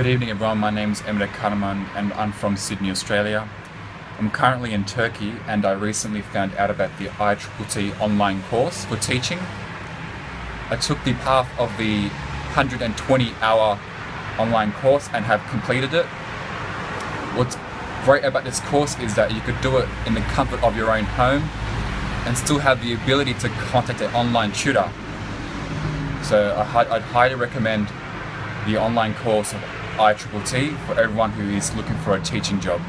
Good evening everyone, my name is Emre Karaman and I'm from Sydney, Australia. I'm currently in Turkey and I recently found out about the ITTT online course for teaching. I took the path of the 120-hour online course and have completed it. What's great about this course is that you could do it in the comfort of your own home and still have the ability to contact an online tutor. So I'd highly recommend the online course of ITTT for everyone who is looking for a teaching job.